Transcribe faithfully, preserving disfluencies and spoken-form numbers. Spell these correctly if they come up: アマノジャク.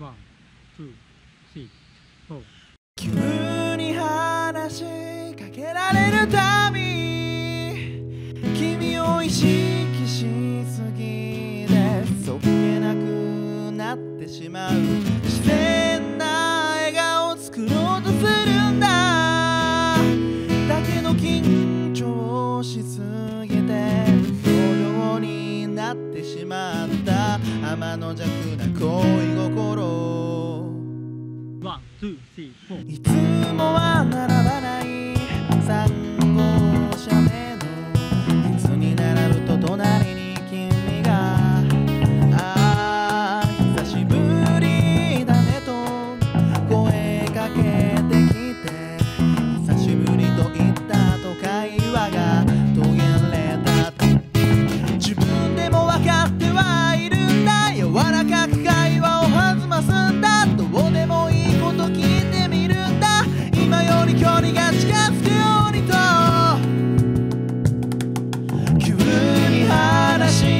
ワン、ツー、シー、フォー。君に話しかけられるたび、君を意識しすぎでそっけなくなってしまう。自然な笑顔を作ろうとするんだ。だけど緊張しすぎて不良になってしまった天の弱な恋心。ワン、ツー、スリー、フォー。いつもは並ばないさんごうしゃめの列に並ぶと隣に君が、ああ久しぶりだねと声かけてきて、久しぶりと言ったと会話が途切れた。自分でも分かってはいるんだ。柔らかく会話を弾ますんだ。どうでもいいこと聞いてみるんだ。今より距離が近づくようにと。急に話